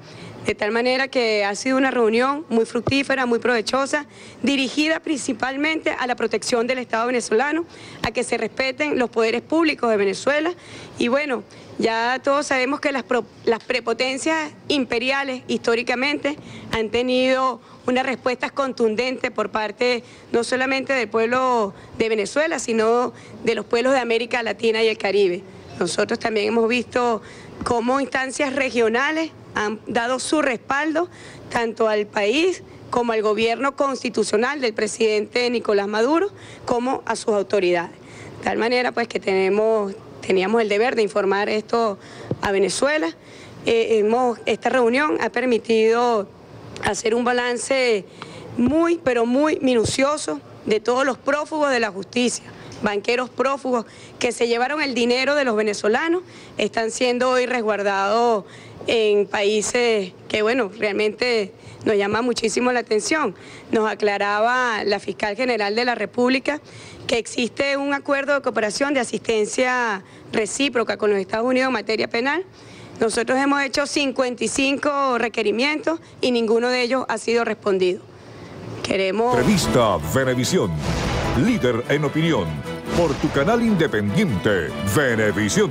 De tal manera que ha sido una reunión muy fructífera, muy provechosa, dirigida principalmente a la protección del Estado venezolano, a que se respeten los poderes públicos de Venezuela. Y bueno, ya todos sabemos que las, pro, las prepotencias imperiales históricamente han tenido unas respuestas contundentes por parte no solamente del pueblo de Venezuela, sino de los pueblos de América Latina y el Caribe. Nosotros también hemos visto cómo instancias regionales han dado su respaldo tanto al país como al gobierno constitucional del presidente Nicolás Maduro, como a sus autoridades. De tal manera pues que tenemos, teníamos el deber de informar esto a Venezuela. Eh, hemos, esta reunión ha permitido hacer un balance muy, pero muy minucioso de todos los prófugos de la justicia. Banqueros prófugos que se llevaron el dinero de los venezolanos están siendo hoy resguardados en países que, bueno, realmente nos llama muchísimo la atención. Nos aclaraba la fiscal general de la República que existe un acuerdo de cooperación de asistencia recíproca con los Estados Unidos en materia penal. Nosotros hemos hecho cincuenta y cinco requerimientos y ninguno de ellos ha sido respondido. Queremos... Revista Venevisión, líder en opinión, por tu canal independiente Venevisión.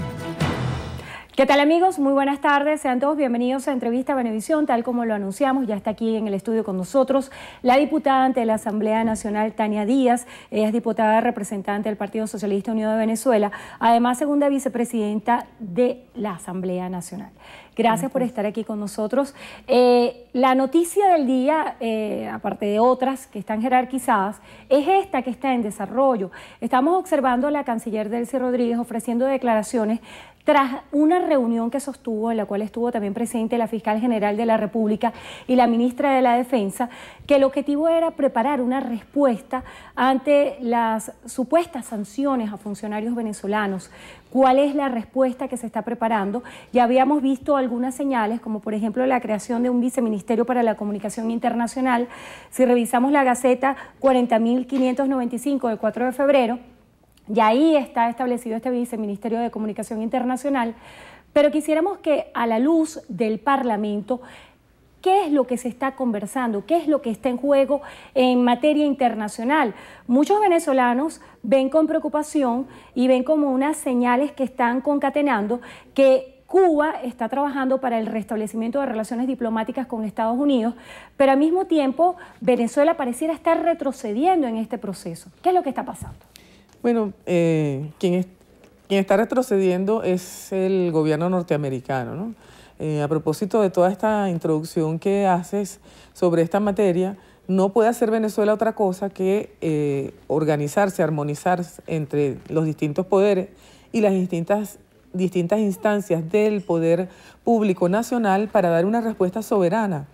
¿Qué tal, amigos? Muy buenas tardes, sean todos bienvenidos a Entrevista Venevisión. Tal como lo anunciamos, ya está aquí en el estudio con nosotros la diputada ante la Asamblea Nacional, Tania Díaz. Ella es diputada representante del Partido Socialista Unido de Venezuela, además segunda vicepresidenta de la Asamblea Nacional. Gracias por estar aquí con nosotros. Eh, la noticia del día, eh, aparte de otras que están jerarquizadas, es esta que está en desarrollo. Estamos observando a la canciller Delcy Rodríguez ofreciendo declaraciones tras una reunión que sostuvo, en la cual estuvo también presente la fiscal general de la República y la ministra de la Defensa, que el objetivo era preparar una respuesta ante las supuestas sanciones a funcionarios venezolanos. ¿Cuál es la respuesta que se está preparando? Ya habíamos visto algunas señales, como por ejemplo la creación de un viceministerio para la comunicación internacional. Si revisamos la Gaceta cuarenta mil quinientos noventa y cinco del cuatro de febrero, y ahí está establecido este Viceministerio de Comunicación Internacional, pero quisiéramos que a la luz del Parlamento, ¿qué es lo que se está conversando? ¿Qué es lo que está en juego en materia internacional? Muchos venezolanos ven con preocupación y ven como unas señales que están concatenando que Cuba está trabajando para el restablecimiento de relaciones diplomáticas con Estados Unidos, pero al mismo tiempo Venezuela pareciera estar retrocediendo en este proceso. ¿Qué es lo que está pasando? Bueno, eh, quien, es, quien está retrocediendo es el gobierno norteamericano, ¿no? Eh, a propósito de toda esta introducción que haces sobre esta materia, no puede hacer Venezuela otra cosa que eh, organizarse, armonizarse entre los distintos poderes y las distintas, distintas instancias del poder público nacional para dar una respuesta soberana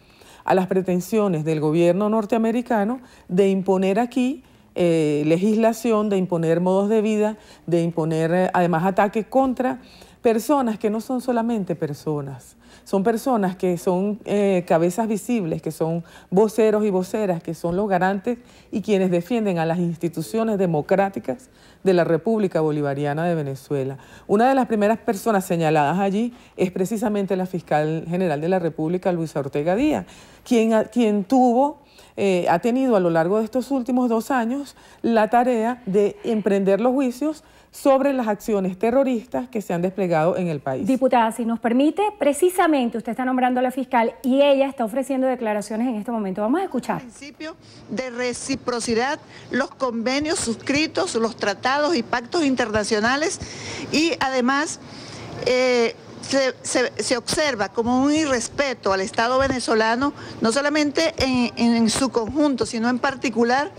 a las pretensiones del gobierno norteamericano de imponer aquí Eh, legislación, de imponer modos de vida, de imponer eh, además ataques contra personas que no son solamente personas, son personas que son eh, cabezas visibles, que son voceros y voceras, que son los garantes y quienes defienden a las instituciones democráticas de la República Bolivariana de Venezuela. Una de las primeras personas señaladas allí es precisamente la fiscal general de la República, Luisa Ortega Díaz, quien, a, quien tuvo... Eh, ha tenido a lo largo de estos últimos dos años la tarea de emprender los juicios sobre las acciones terroristas que se han desplegado en el país. Diputada, si nos permite, precisamente usted está nombrando a la fiscal y ella está ofreciendo declaraciones en este momento. Vamos a escuchar. El principio de reciprocidad, los convenios suscritos, los tratados y pactos internacionales y además... Eh, Se, se, se observa como un irrespeto al Estado venezolano, no solamente en, en, en su conjunto, sino en particular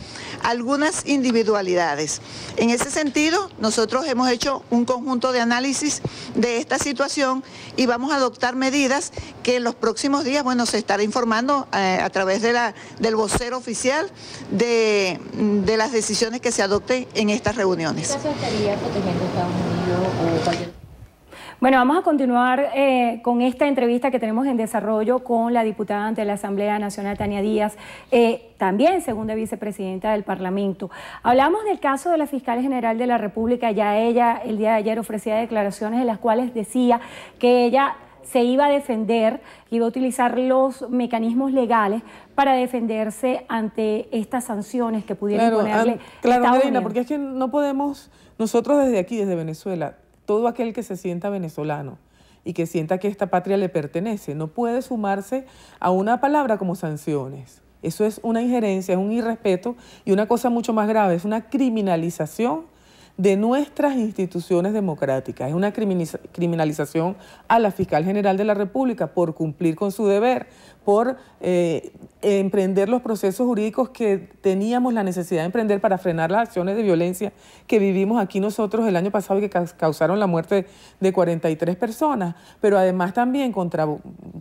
algunas individualidades. En ese sentido, nosotros hemos hecho un conjunto de análisis de esta situación y vamos a adoptar medidas que en los próximos días, bueno, se estará informando eh, a través de la, del vocero oficial de, de las decisiones que se adopten en estas reuniones. ¿Qué caso estaría protegiendo Estados Unidos o cualquier... Bueno, vamos a continuar eh, con esta entrevista que tenemos en desarrollo con la diputada ante la Asamblea Nacional, Tania Díaz, eh, también segunda vicepresidenta del Parlamento. Hablamos del caso de la fiscal general de la República. Ya ella el día de ayer ofrecía declaraciones en las cuales decía que ella se iba a defender, iba a utilizar los mecanismos legales para defenderse ante estas sanciones que pudieran claro, ponerle an, claro, Estados Marina, Unidos. Porque es que no podemos, nosotros desde aquí, desde Venezuela, todo aquel que se sienta venezolano y que sienta que esta patria le pertenece, no puede sumarse a una palabra como sanciones. Eso es una injerencia, es un irrespeto y una cosa mucho más grave, es una criminalización de nuestras instituciones democráticas. Es una criminalización a la Fiscal General de la República por cumplir con su deber, por eh, emprender los procesos jurídicos que teníamos la necesidad de emprender para frenar las acciones de violencia que vivimos aquí nosotros el año pasado y que causaron la muerte de cuarenta y tres personas, pero además también contra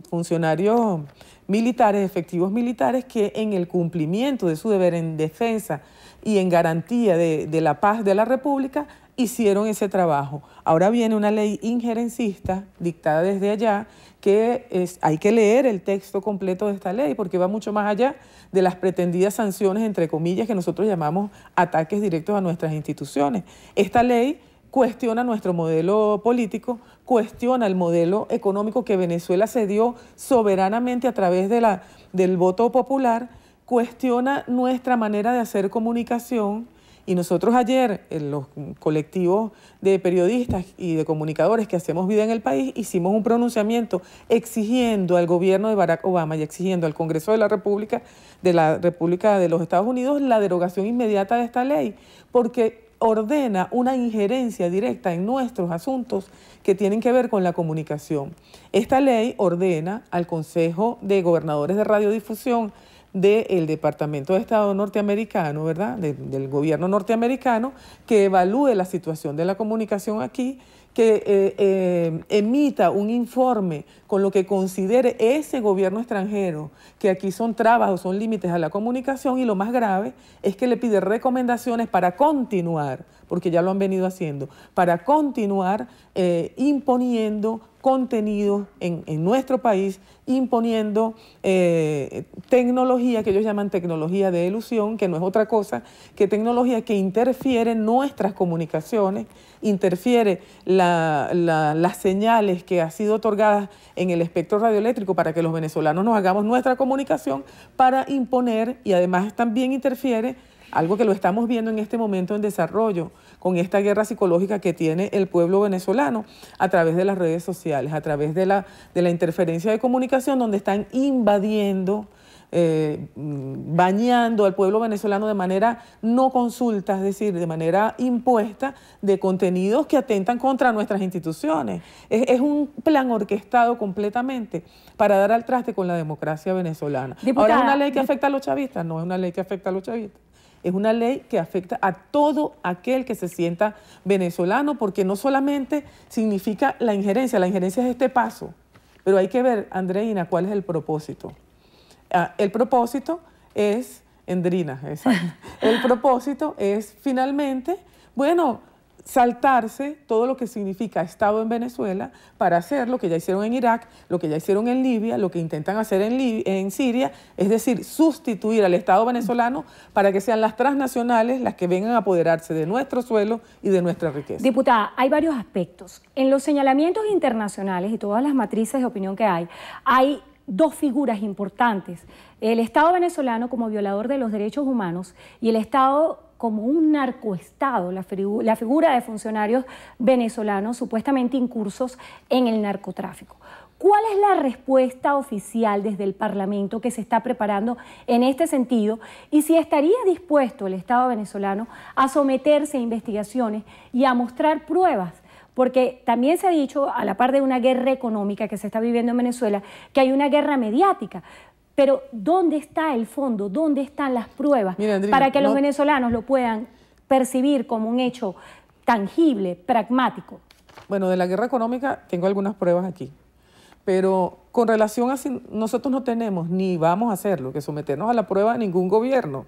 funcionarios militares, efectivos militares, que en el cumplimiento de su deber en defensa y en garantía de, de la paz de la República, hicieron ese trabajo. Ahora viene una ley injerencista dictada desde allá que es, hay que leer el texto completo de esta ley porque va mucho más allá de las pretendidas sanciones, entre comillas, que nosotros llamamos ataques directos a nuestras instituciones. Esta ley cuestiona nuestro modelo político, cuestiona el modelo económico que Venezuela se dio soberanamente a través de la, del voto popular, cuestiona nuestra manera de hacer comunicación. Y nosotros ayer, en los colectivos de periodistas y de comunicadores que hacemos vida en el país, hicimos un pronunciamiento exigiendo al gobierno de Barack Obama y exigiendo al Congreso de la República, de la República de los Estados Unidos, la derogación inmediata de esta ley, porque ordena una injerencia directa en nuestros asuntos que tienen que ver con la comunicación. Esta ley ordena al Consejo de Gobernadores de Radiodifusión del Departamento de Estado norteamericano, ¿verdad?, de, del gobierno norteamericano, que evalúe la situación de la comunicación aquí, que eh, eh, emita un informe con lo que considere ese gobierno extranjero, que aquí son trabas o son límites a la comunicación, y lo más grave es que le pide recomendaciones para continuar, porque ya lo han venido haciendo, para continuar eh, imponiendo contenidos en, en nuestro país, imponiendo eh, tecnología que ellos llaman tecnología de elusión, que no es otra cosa que tecnología que interfiere en nuestras comunicaciones, interfiere la, la, las señales que han sido otorgadas en el espectro radioeléctrico para que los venezolanos nos hagamos nuestra comunicación para imponer, y además también interfiere algo que lo estamos viendo en este momento en desarrollo, con esta guerra psicológica que tiene el pueblo venezolano a través de las redes sociales, a través de la, de la interferencia de comunicación, donde están invadiendo, eh, bañando al pueblo venezolano de manera no consulta, es decir, de manera impuesta, de contenidos que atentan contra nuestras instituciones. Es, es un plan orquestado completamente para dar al traste con la democracia venezolana. Diputada, ahora, ¿es una ley que afecta a los chavistas? No es una ley que afecta a los chavistas. Es una ley que afecta a todo aquel que se sienta venezolano, porque no solamente significa la injerencia, la injerencia es este paso, pero hay que ver, Andreina, cuál es el propósito. Ah, el propósito es, Endrina, exacto. El propósito es finalmente, bueno, saltarse todo lo que significa Estado en Venezuela para hacer lo que ya hicieron en Irak, lo que ya hicieron en Libia, lo que intentan hacer en, Lib en Siria, es decir, sustituir al Estado venezolano para que sean las transnacionales las que vengan a apoderarse de nuestro suelo y de nuestra riqueza. Diputada, hay varios aspectos. En los señalamientos internacionales y todas las matrices de opinión que hay, hay dos figuras importantes. El Estado venezolano como violador de los derechos humanos y el Estado como un narcoestado, la, figu la figura de funcionarios venezolanos supuestamente incursos en el narcotráfico. ¿Cuál es la respuesta oficial desde el Parlamento que se está preparando en este sentido? Y si estaría dispuesto el Estado venezolano a someterse a investigaciones y a mostrar pruebas, porque también se ha dicho, a la par de una guerra económica que se está viviendo en Venezuela, que hay una guerra mediática. Pero ¿dónde está el fondo? ¿Dónde están las pruebas? Mira, Andrina, para que los no, venezolanos lo puedan percibir como un hecho tangible, pragmático. Bueno, de la guerra económica tengo algunas pruebas aquí. Pero con relación a si nosotros no tenemos ni vamos a hacerlo, que someternos a la prueba de ningún gobierno.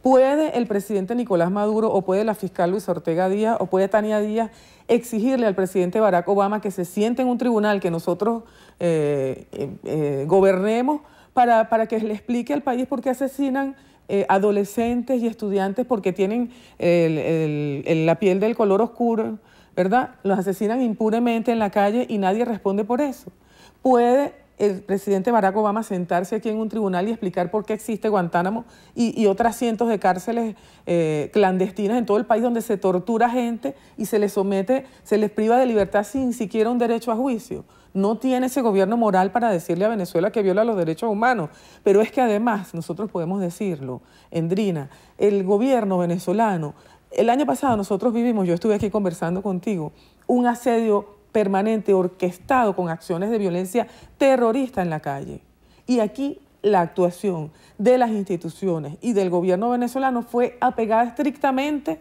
¿Puede el presidente Nicolás Maduro o puede la fiscal Luisa Ortega Díaz o puede Tania Díaz exigirle al presidente Barack Obama que se siente en un tribunal que nosotros eh, eh, gobernemos Para, para que le explique al país por qué asesinan eh, adolescentes y estudiantes porque tienen el, el, el, la piel del color oscuro, ¿verdad? Los asesinan impunemente en la calle y nadie responde por eso. ¿puede el presidente Barack Obama sentarse aquí en un tribunal y explicar por qué existe Guantánamo y, y otras cientos de cárceles eh, clandestinas en todo el país donde se tortura gente y se les somete, se les priva de libertad sin siquiera un derecho a juicio? No tiene ese gobierno moral para decirle a Venezuela que viola los derechos humanos. Pero es que además, nosotros podemos decirlo, Endrina, el gobierno venezolano, el año pasado nosotros vivimos, yo estuve aquí conversando contigo, un asedio permanente orquestado con acciones de violencia terrorista en la calle. Y aquí la actuación de las instituciones y del gobierno venezolano fue apegada estrictamente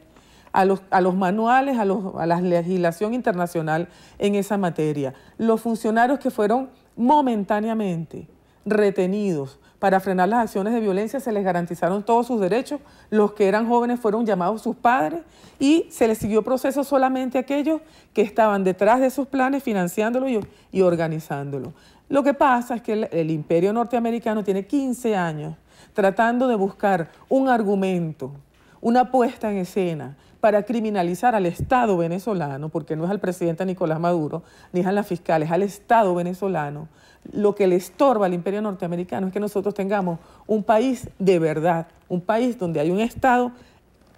a los, a los manuales, a, los, a la legislación internacional en esa materia. Los funcionarios que fueron momentáneamente retenidos para frenar las acciones de violencia se les garantizaron todos sus derechos, los que eran jóvenes fueron llamados sus padres y se les siguió proceso solamente a aquellos que estaban detrás de esos planes, financiándolos y, y organizándolos. Lo que pasa es que el, el imperio norteamericano tiene quince años tratando de buscar un argumento, una puesta en escena para criminalizar al Estado venezolano, porque no es al presidente Nicolás Maduro, ni es a la fiscal, es al Estado venezolano. Lo que le estorba al imperio norteamericano es que nosotros tengamos un país de verdad, un país donde hay un Estado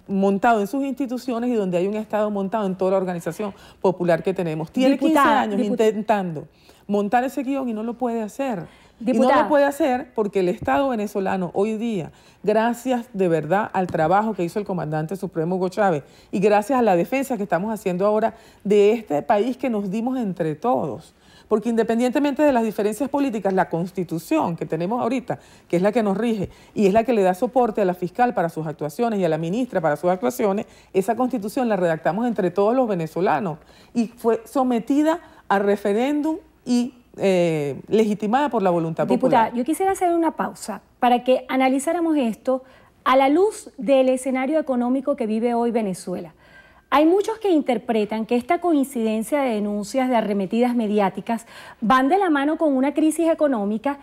montado en sus instituciones y donde hay un Estado montado en toda la organización popular que tenemos. Tiene diputada, quince años diputada. intentando montar ese guión y no lo puede hacer. Diputada. Y no lo puede hacer porque el Estado venezolano hoy día, gracias de verdad al trabajo que hizo el comandante supremo Hugo Chávez y gracias a la defensa que estamos haciendo ahora de este país que nos dimos entre todos, porque independientemente de las diferencias políticas, la Constitución que tenemos ahorita, que es la que nos rige y es la que le da soporte a la fiscal para sus actuaciones y a la ministra para sus actuaciones, esa Constitución la redactamos entre todos los venezolanos y fue sometida a referéndum y eh, legitimada por la voluntad popular. Diputada, yo quisiera hacer una pausa para que analizáramos esto a la luz del escenario económico que vive hoy Venezuela. Hay muchos que interpretan que esta coincidencia de denuncias, de arremetidas mediáticas, van de la mano con una crisis económica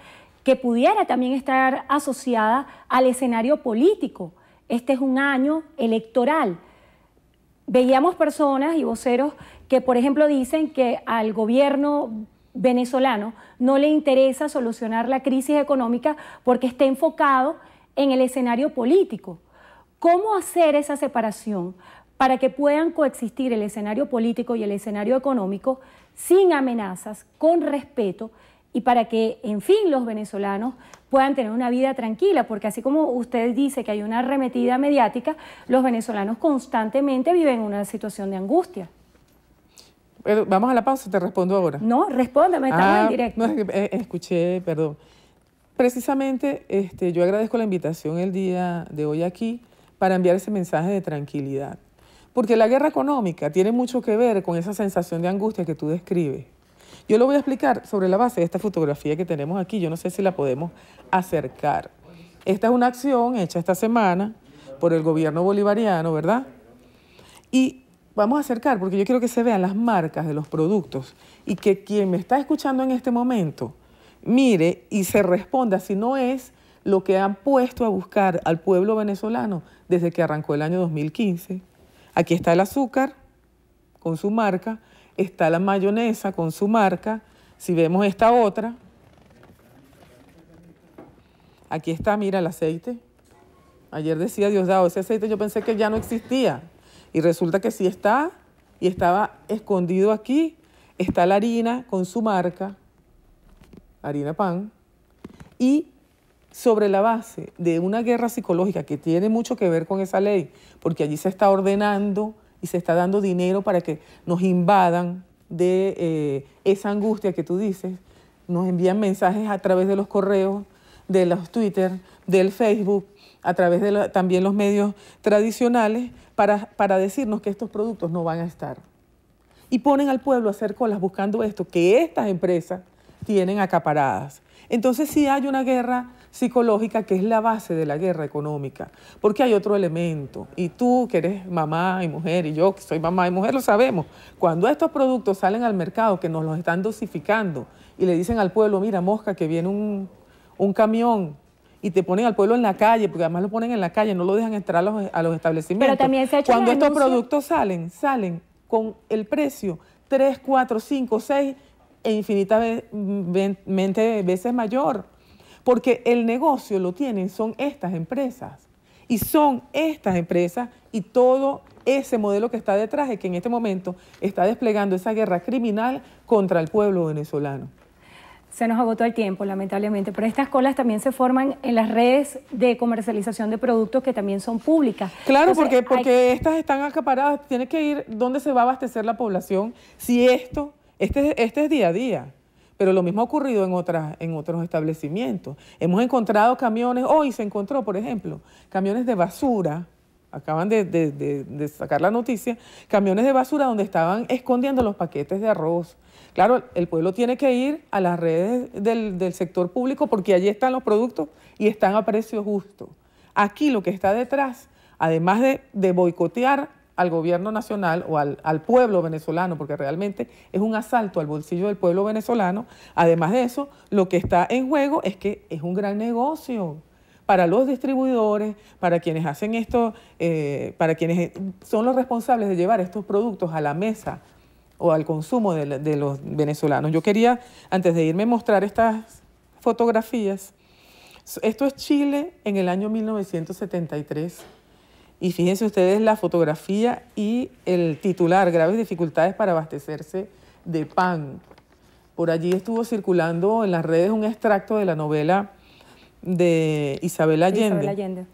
que pudiera también estar asociada al escenario político. Este es un año electoral. Veíamos personas y voceros que, por ejemplo, dicen que al gobierno venezolano no le interesa solucionar la crisis económica porque está enfocado en el escenario político. ¿Cómo hacer esa separación para que puedan coexistir el escenario político y el escenario económico sin amenazas, con respeto y para que, en fin, los venezolanos puedan tener una vida tranquila? Porque así como usted dice que hay una arremetida mediática, los venezolanos constantemente viven una situación de angustia. Pero vamos a la pausa, te respondo ahora. No, respóndame, estamos ah, en directo. No, escuché, perdón. Precisamente este, yo agradezco la invitación el día de hoy aquí para enviar ese mensaje de tranquilidad. Porque la guerra económica tiene mucho que ver con esa sensación de angustia que tú describes. Yo lo voy a explicar sobre la base de esta fotografía que tenemos aquí. Yo no sé si la podemos acercar. Esta es una acción hecha esta semana por el gobierno bolivariano, ¿verdad? Y vamos a acercar porque yo quiero que se vean las marcas de los productos y que quien me está escuchando en este momento mire y se responda si no es lo que han puesto a buscar al pueblo venezolano desde que arrancó el año dos mil quince. Aquí está el azúcar con su marca, está la mayonesa con su marca, si vemos esta otra, aquí está, mira, el aceite. Ayer decía Diosdado, ese aceite yo pensé que ya no existía y resulta que sí está y estaba escondido aquí. Está la harina con su marca, harina pan, y sobre la base de una guerra psicológica que tiene mucho que ver con esa ley, porque allí se está ordenando y se está dando dinero para que nos invadan de eh, esa angustia que tú dices, nos envían mensajes a través de los correos, de los Twitter, del Facebook, a través de la, también los medios tradicionales, para, para decirnos que estos productos no van a estar. Y ponen al pueblo a hacer colas buscando esto, que estas empresas tienen acaparadas. Entonces sí hay una guerra psicológica que es la base de la guerra económica, porque hay otro elemento, y tú que eres mamá y mujer, y yo que soy mamá y mujer, lo sabemos, cuando estos productos salen al mercado, que nos los están dosificando, y le dicen al pueblo, mira mosca, que viene un, un camión, y te ponen al pueblo en la calle, porque además lo ponen en la calle, no lo dejan entrar a los, a los establecimientos. Pero también se ha hecho cuando estos denuncia. productos salen, salen con el precio tres, cuatro, cinco, seis e infinitamente veces mayor, porque el negocio lo tienen, son estas empresas, y son estas empresas y todo ese modelo que está detrás y que en este momento está desplegando esa guerra criminal contra el pueblo venezolano. Se nos agotó el tiempo, lamentablemente, pero estas colas también se forman en las redes de comercialización de productos que también son públicas. Claro, Entonces, porque, porque hay... estas están acaparadas, tiene que ir dónde se va a abastecer la población, si esto, este, este es día a día, pero lo mismo ha ocurrido en, otras, en otros establecimientos. Hemos encontrado camiones, hoy se encontró, por ejemplo, camiones de basura, acaban de, de, de, de sacar la noticia, camiones de basura donde estaban escondiendo los paquetes de arroz. Claro, el pueblo tiene que ir a las redes del, del sector público porque allí están los productos y están a precio justo. Aquí lo que está detrás, además de, de boicotear al gobierno nacional o al, al pueblo venezolano, porque realmente es un asalto al bolsillo del pueblo venezolano, además de eso, lo que está en juego es que es un gran negocio para los distribuidores, para quienes hacen esto, eh, para quienes son los responsables de llevar estos productos a la mesa o al consumo de, de los venezolanos. Yo quería, antes de irme, mostrar estas fotografías. Esto es Chile en el año mil novecientos setenta y tres. Y fíjense ustedes la fotografía y el titular, graves dificultades para abastecerse de pan. Por allí estuvo circulando en las redes un extracto de la novela de Isabel Allende, Isabel Allende.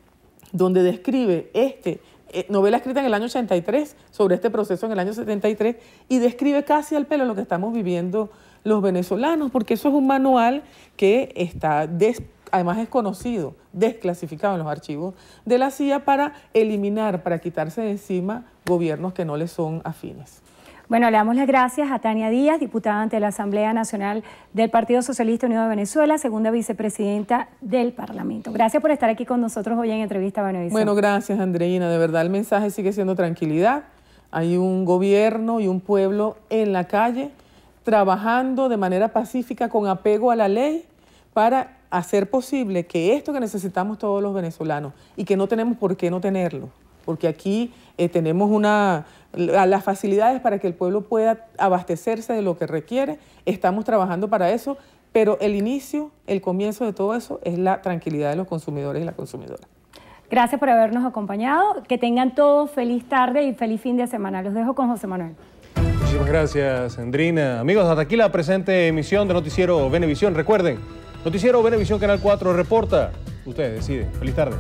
donde describe este... Eh, novela escrita en el año ochenta y tres, sobre este proceso en el año setenta y tres, y describe casi al pelo lo que estamos viviendo los venezolanos, porque eso es un manual que está, des, además es conocido, desclasificado en los archivos de la C I A para eliminar, para quitarse de encima gobiernos que no les son afines. Bueno, le damos las gracias a Tania Díaz, diputada ante la Asamblea Nacional del Partido Socialista Unido de Venezuela, segunda vicepresidenta del Parlamento. Gracias por estar aquí con nosotros hoy en Entrevista Venevisión. Bueno, gracias, Andreina. De verdad, el mensaje sigue siendo tranquilidad. Hay un gobierno y un pueblo en la calle trabajando de manera pacífica con apego a la ley para hacer posible que esto que necesitamos todos los venezolanos y que no tenemos por qué no tenerlo, porque aquí eh, tenemos una, las facilidades para que el pueblo pueda abastecerse de lo que requiere, estamos trabajando para eso, pero el inicio, el comienzo de todo eso es la tranquilidad de los consumidores y la consumidora. Gracias por habernos acompañado, que tengan todos feliz tarde y feliz fin de semana. Los dejo con José Manuel. Muchísimas gracias, Andrina. Amigos, hasta aquí la presente emisión de Noticiero Venevisión. Recuerden, Noticiero Venevisión Canal cuatro reporta, usted decide. Feliz tarde.